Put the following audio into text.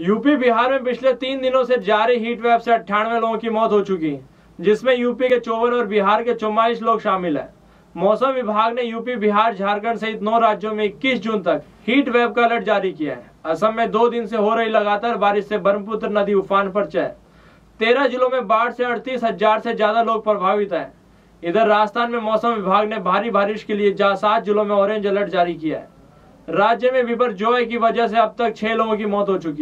UP Bihar में पिछले 3 दिनों से जारी हीट वेव से 98 लोगों की मौत हो चुकी है, जिसमें यूपी के 54 और बिहार के 44 लोग शामिल हैं। मौसम विभाग ने यूपी, बिहार, झारखंड सहित 9 राज्यों में 21 जून तक हीट वेव का अलर्ट जारी किया है। असम में 2 दिन से हो रही लगातार बारिश से ब्रह्मपुत्र नदी उफान पर है। 13 जिलों में बाढ़ से 38,000 से ज्यादा लोग प्रभावित है। इधर राजस्थान में मौसम विभाग ने भारी बारिश के लिए 7 जिलों में ऑरेंज अलर्ट जारी किया है। राज्य में बिपरजॉय की वजह से अब तक 6 लोगों की मौत हो चुकी है।